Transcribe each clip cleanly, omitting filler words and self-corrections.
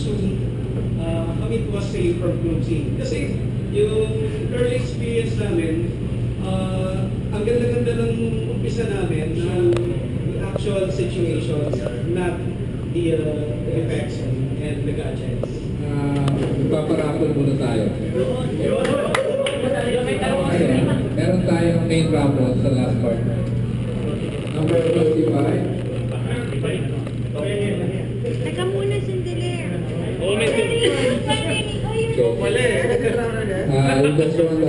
soon it was safe for closing. Kasi yung early experience namin, ang ganda-ganda ng umpisa namin ng actual situations, not the effects and the gadgets. Magpaparapol muna tayo. Meron tayong main rapport sa last part. Number 55. Teka muna, sandali. Number 16. Number 16?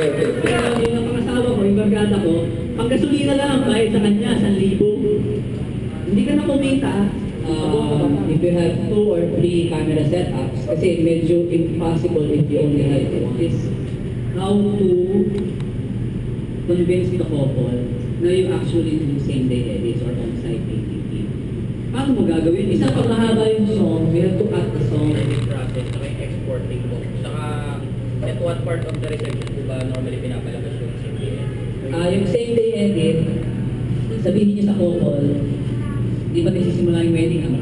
Yeah. Yung pangasawa ko, yung barkada ko, ang gasolina lang ang bayad sa kanya, 1,000. Hindi ka na kumita. If you have 2 or 3 camera setups, kasi medyo impossible if you only have one, is how to convince the couple na you actually do same-day edits or on-site dating. Paano mo gagawin? Isa pang mahaba yung song, we have to cut the song. Process, saka yung exporting mo. Saka, at what part of the reception po ba normally pinapalabas yung same day edit? Yung same day edit, sabihin niyo sa couple, di ba nagsisimula yung wedding ang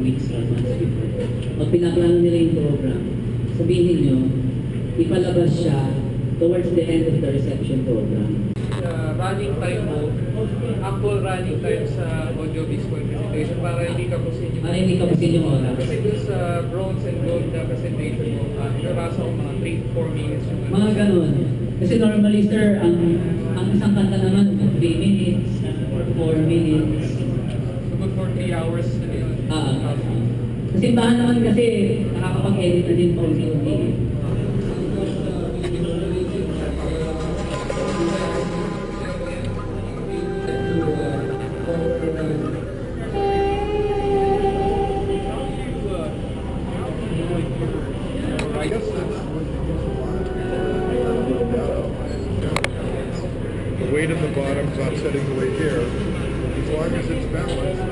weeks or months before? Pag pinaplano nila yung program, sabihin niyo, ipalabas siya towards the end of the reception program. Running time mo, actual running time sa audio-visual presentation para hindi ka pusin yung... Para hindi ka pusin yung oras. Kasi doon sa bronze and gold na presentation mo, nabasa ko mga 3-4 minutes. Mga ganun. Kasi normally, sir, ang isang kanta naman, 3 minutes, 4 minutes. About 40 hours na yun. Kasi bahan naman kasi nakakapag-edit na din po yung minute. Weight of the bottom's offsetting the weight here, as long as it's balanced.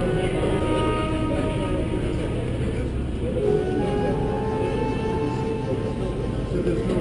So there's no...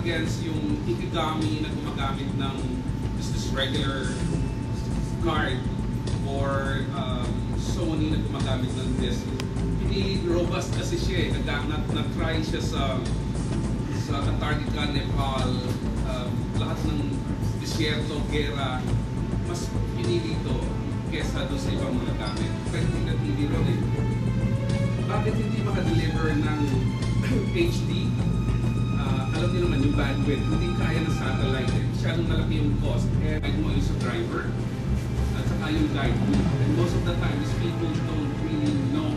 against yung ikigami na gumagamit ng just this regular card or Sony na gumagamit ng disk. Hindi robust kasi siya, na-try siya sa Antarctica, Nepal, lahat ng disyerto, gera, mas pinili ito kesa doon sa ibang mga gamit. Pwede na hindi ron eh. Bakit hindi maka-deliver ng HD? Alam niyo naman yung bandwidth, hindi kaya ng satellite eh. Masyadong malaki yung cost. Eh, guide mo yung sa driver at saka yung guide mo. And most of the time, people don't really know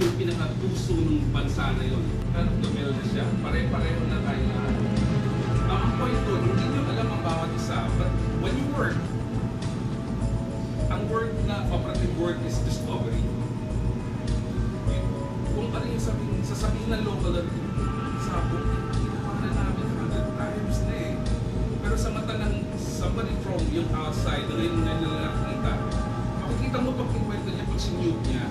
yung pinakatuso ng bansa na yun. Nag-dumel na siya. Pare-pareho na tayo na. Ang point doon, hindi nyo alam ang bawat isa. But when you work, ang word na operative word is discovery. Kung ano yung sasabihin ng local sabog, hindi namin 100 times na eh. Pero sa mata ng somebody from yung outside, rin na nakakita, makikita mo pag kinuwento niya, pag sinute niya,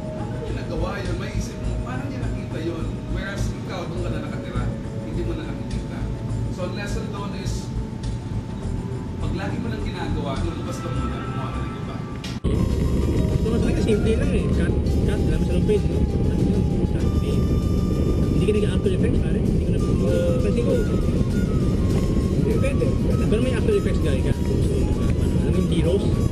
parang niya nagawa yun, may isip mo, parang niya nakita yun. Whereas ikaw, doon ka na nakatira, hindi mo na nakikita. So lesson doon is, pag lagi mo lang ginagawa, lumabas ka muna, kumuha ka ng iba. Ito masyadong simple lang eh. Cut, wala masyadong page, no? Cut lang, cut, page. Hindi ka nag-after effects, pare. Hindi ko na pansin ko. Pwede. Pero may after effects guy ka. Ano yung heroes?